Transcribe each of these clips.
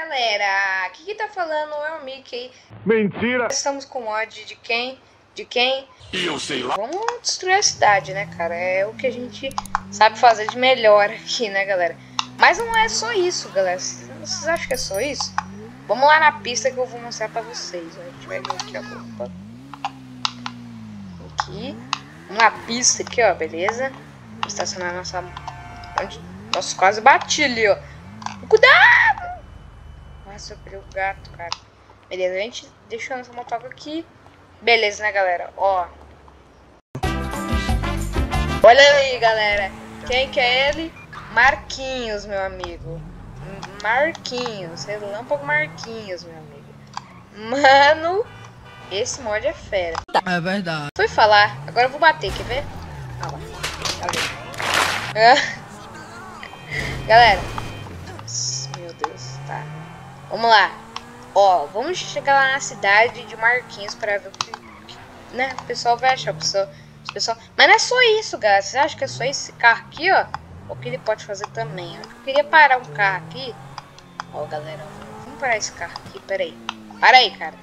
galera, aqui quem tá falando é o Mickey. Mentira! Estamos com ódio de quem? De quem? Eu sei lá. Vamos destruir a cidade, né, cara? É o que a gente sabe fazer de melhor aqui, né, galera? Mas não é só isso, galera. Vocês acham que é só isso? Vamos lá na pista que eu vou mostrar pra vocês. A gente vai ver aqui a roupa. Aqui. Uma pista aqui, ó, beleza? Vou estacionar nossa... Nossa, quase bati ali, ó. Cuidado! Nossa, eu perdi o gato, cara. Beleza, a gente deixou nossa motoca aqui. Beleza, né, galera? Ó. Olha aí, galera. Quem que é ele? Marquinhos, meu amigo. Marquinhos. Relâmpago Marquinhos, meu amigo. Mano, esse mod é fera. É verdade. Foi falar. Agora eu vou bater, quer ver? Ah lá. Galera. Meu Deus, tá. Vamos lá. Ó, vamos chegar lá na cidade de Marquinhos pra ver o que, né, o pessoal vai achar. O pessoal... Mas não é só isso, galera. Vocês acham que é só esse carro aqui, ó? O que ele pode fazer também, ó. Eu queria parar um carro aqui. Ó, galera. Vamos parar esse carro aqui. Pera aí. Para aí, cara.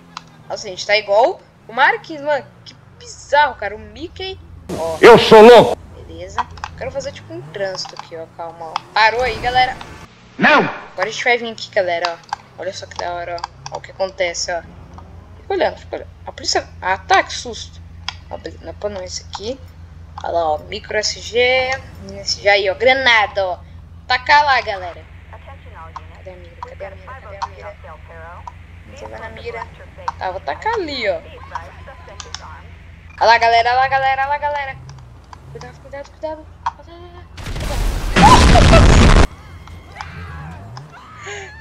Nossa, a gente tá igual o Marquinhos, mano. Que bizarro, cara. O Mickey. Ó. Eu sou louco. Beleza. Quero fazer tipo um trânsito aqui, ó. Calma, ó. Parou aí, galera. Não! Agora a gente vai vir aqui, galera, ó. Olha só que da hora, ó. Olha o que acontece, ó. Fica olhando, fica olhando. A polícia... Ah, tá, que susto. Ó, não é pra não isso aqui. Olha lá, ó. Micro SG. SG aí, ó. Granada, ó. Taca lá, galera. Cadê a mira? Cadê a mira? Cadê a mira? Você vai na mira. Tá, vou tacar ali, ó. Olha lá, galera. Olha lá, galera. Olha lá, galera. Cuidado, cuidado, cuidado.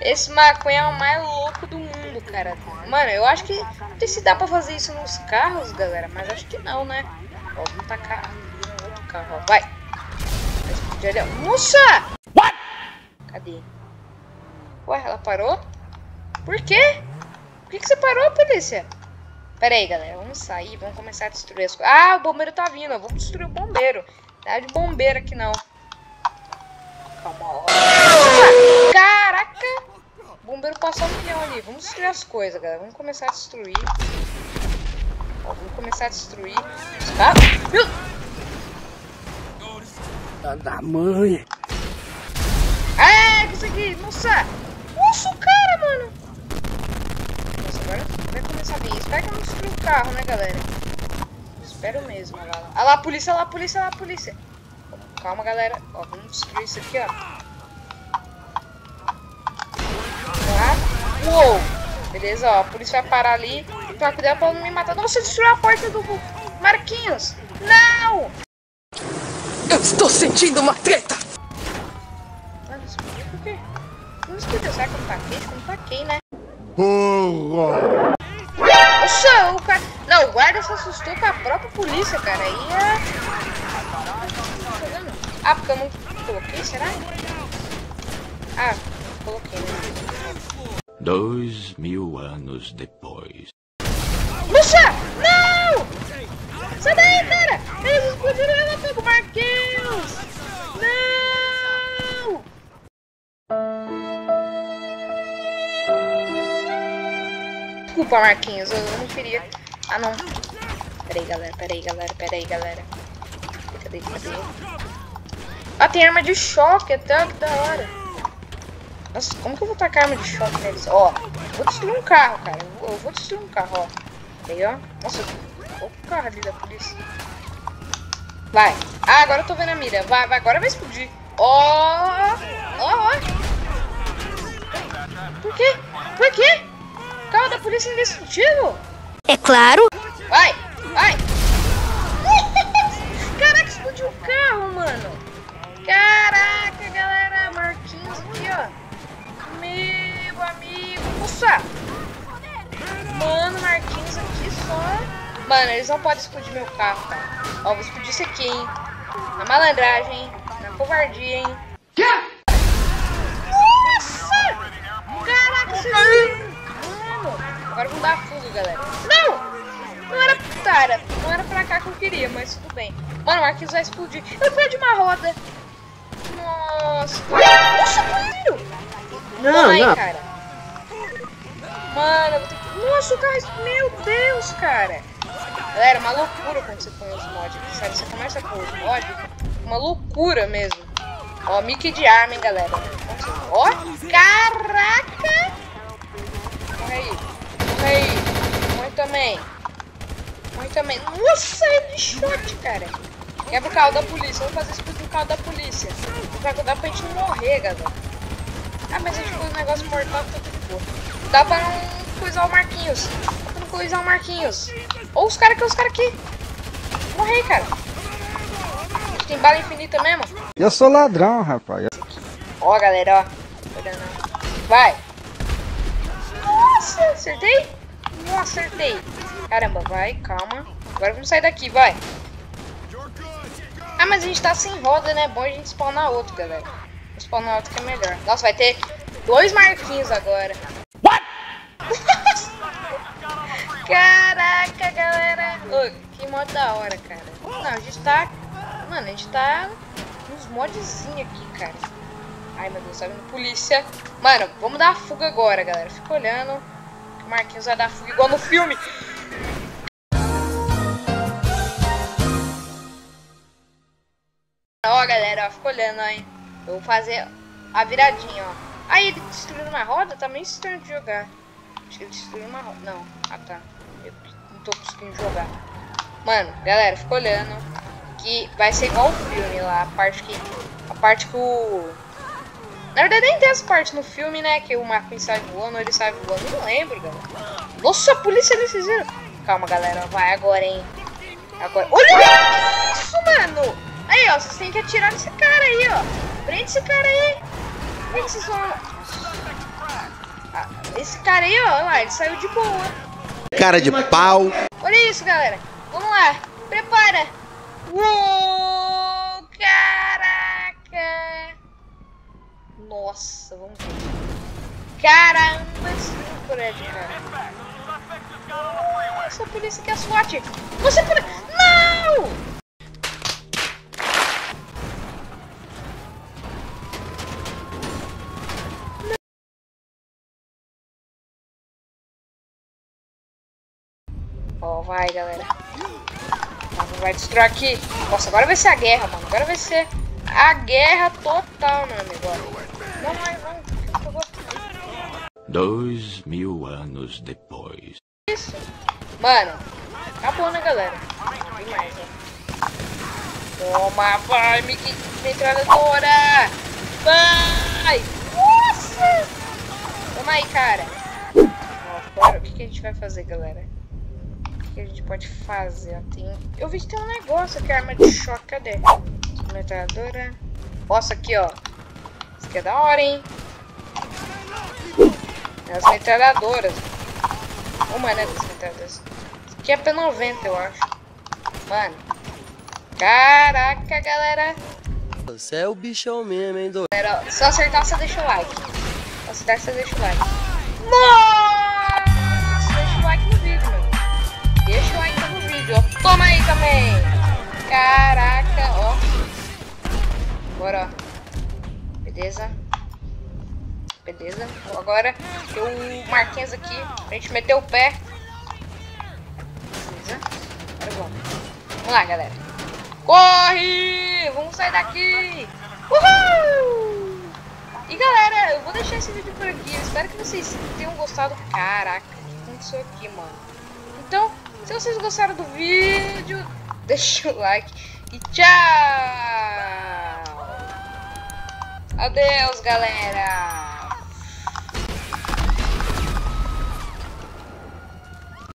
Esse maconha é o mais louco do mundo, cara. Mano, eu acho que... Não sei se dá pra fazer isso nos carros, galera. Mas acho que não, né? Ó, vamos tacar no outro carro, ó. Vai! Moça! Cadê? Ué, ela parou? Por quê? Por que você parou, polícia? Pera aí, galera. Vamos sair, vamos começar a destruir as coisas. Ah, o bombeiro tá vindo. Vamos destruir o bombeiro. Não é de bombeiro aqui, não. Calma, ó. Caraca! O bombeiro passou um milhão ali. Vamos destruir as coisas, galera. Vamos começar a destruir. Ó, vamos começar a destruir. Tá? Da mãe. É, isso aqui. Nossa. Nossa, o cara, mano. Nossa, agora vai começar a vir. Espero que eu não destrua o carro, né, galera? Espero mesmo. Olha lá. Olha lá, a polícia. Olha lá, a polícia. Olha lá, a polícia. Calma, galera. Ó, vamos destruir isso aqui, ó. Uou. Beleza, ó, a polícia vai parar ali. Pra cuidar pra não me matar. Nossa, destruiu a porta do Marquinhos. Não! Eu estou sentindo uma treta. Mano, isso por quê? Não escutei, será que eu taquei? Acho que eu não taquei, né? Nossa, o cara... Não, o guarda se assustou com a própria polícia, cara. Aí é... Ah, porque eu não coloquei, será? Ah, coloquei, né? 2000 anos depois. Nossa! Não! Sai daí, cara! Eles explodiram o relâmpago Marquinhos! Não! Desculpa, Marquinhos, eu não queria. Ah, não. Peraí, galera, peraí, galera, peraí, galera. Cadê, cadê? Ah, tem arma de choque até, que da hora. Nossa, como que eu vou tacar arma de choque neles? Ó, vou destruir um carro, cara. Eu vou destruir um carro, ó. Aí, ó. Nossa, olha o carro ali da polícia. Vai. Ah, agora eu tô vendo a mira. Vai, vai. Agora vai explodir. Ó. Ó, ó. Por quê? Por quê? O carro da polícia é indestrutível? É claro. Vai, vai. Caraca, explodiu o carro, mano. Caraca, galera. Marquinhos aqui, ó. Meu amigo, nossa! Mano, Marquinhos aqui só. Mano, eles não podem explodir meu carro, cara. Ó, vou explodir isso aqui, hein? Na malandragem, hein? Na covardia, hein? Que? Nossa! Caraca, isso aí! Mano, agora vamos dar fuga, galera. Não! Não era putara. Não era pra cá que eu queria, mas tudo bem. Mano, o Marquinhos vai explodir. Eu perdi uma roda. Nossa! Nossa, não, aí, não. Cara. Mano, eu vou ter que... Nossa, o carro... Meu Deus, cara. Galera, é uma loucura quando você põe os mods aqui, sabe? Você começa a pôr os mods, uma loucura mesmo. Ó, Mickey de arma, hein, galera. Ó, caraca! Morre aí. Morre aí. Morre também. Morre também. Nossa, é de shot, cara. Quebra o carro da polícia. Vamos fazer isso no carro da polícia. Dá pra gente não morrer, galera. Ah, mas a gente pôs um negócio mortal que tá tudo boa. Dá pra não coisar o Marquinhos. Dá pra não coisar o Marquinhos. Ou os caras que os caras aqui. Morri, cara. Tem bala infinita mesmo. Eu sou ladrão, rapaz. Ó, galera, ó. Vai. Nossa, acertei? Não acertei. Caramba, vai, calma. Agora vamos sair daqui, vai. Ah, mas a gente tá sem roda, né? É bom a gente spawnar outro, galera. Vou spawnar outro que é melhor. Nossa, vai ter 2 Marquinhos agora. What? Caraca, galera. Ô, que modo da hora, cara. Não, a gente tá... Mano, a gente tá nos modzinhos aqui, cara. Ai, meu Deus, tá vindo polícia. Mano, vamos dar a fuga agora, galera. Fica olhando. O Marquinhos vai dar fuga igual no filme. Ó, galera, ó, fica olhando, ó, hein. Eu vou fazer a viradinha, ó. Aí, ele destruiu uma roda? Tá meio estranho de jogar. Acho que ele destruiu uma roda. Não, ah, tá. Eu não tô conseguindo jogar. Mano, galera, fica olhando. Que vai ser igual o filme lá. A parte que o... Na verdade, nem tem essa parte no filme, né? Que o Marquinhos sai voando, ele sai voando. Eu não lembro, galera. Nossa, a polícia, eles fizeram. Calma, galera. Vai agora, hein. Agora. Olha isso, mano. Aí, ó. Vocês têm que atirar nesse cara aí, ó. Prende esse cara aí. Prende esse zoológico. Esse cara aí, ó, olha lá, ele saiu de boa. Cara de pau. Olha isso, galera. Vamos lá. Prepara. Uou, caraca. Nossa, vamos ver. Caramba, esse prédio, cara. Nossa, a polícia quer SWAT. Você por... Não! Ó, vai, galera. Vai destruir aqui. Nossa, agora vai ser a guerra, mano. Agora vai ser a guerra total, meu amigo. Não, mas vamos. 2000 anos depois. Isso. Mano, acabou, né, galera? Tem mais, né? Toma, vai, Mickey. Metralhadora. Vai. Nossa. Toma aí, cara. Ó, agora, o que a gente vai fazer, galera? Que a gente pode fazer, tem... Eu vi que tem um negócio aqui, arma de choque, cadê? Metralhadora. Nossa, aqui, ó. Isso aqui é da hora, hein? É as metralhadoras. Uma, né, das metralhadoras. Isso aqui é P90, eu acho. Mano. Caraca, galera. Você é o bichão mesmo, hein, doido? Galera, ó, se eu acertar, você deixa o like. Se eu acertar, você deixa o like. Nossa! Deixa o like no vídeo, meu. Deixa o like no vídeo, ó. Toma aí também. Caraca, ó. Bora, ó. Beleza. Beleza. Agora tem o Marquinhos aqui pra gente meter o pé. Beleza. Agora vamos lá, galera. Corre! Vamos sair daqui. Uhul! E galera, eu vou deixar esse vídeo por aqui. Espero que vocês tenham gostado. Caraca, o que aconteceu aqui, mano? Então, se vocês gostaram do vídeo, deixa o like e tchau! Adeus, galera!